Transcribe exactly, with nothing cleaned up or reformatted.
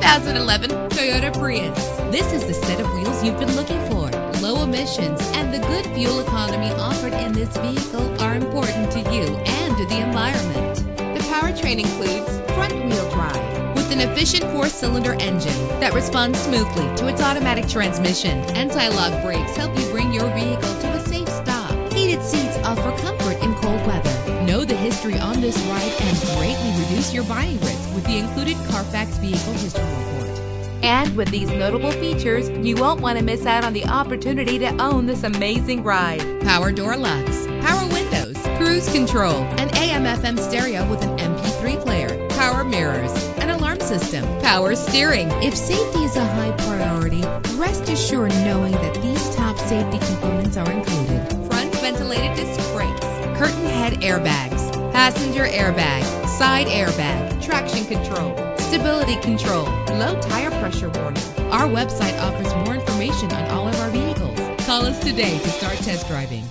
two thousand eleven Toyota Prius. This is the set of wheels you've been looking for. Low emissions and the good fuel economy offered in this vehicle are important to you and to the environment. The powertrain includes front-wheel drive with an efficient four-cylinder engine that responds smoothly to its automatic transmission. Anti-lock brakes help you bring your vehicle to a safe stop. Heated seats offer comfort in cold weather. Know the history on this ride and greatly reduce your buying risk with the included Carfax Vehicle History Report. And with these notable features, you won't want to miss out on the opportunity to own this amazing ride. Power door locks, power windows, cruise control, an A M F M stereo with an M P three player, power mirrors, an alarm system, power steering. If safety is a high priority, rest assured knowing that these top safety components are included. Front ventilated disc brakes, curtain head airbags, passenger airbag, side airbag, traction control, stability control, low tire pressure warning. Our website offers more information on all of our vehicles. Call us today to start test driving.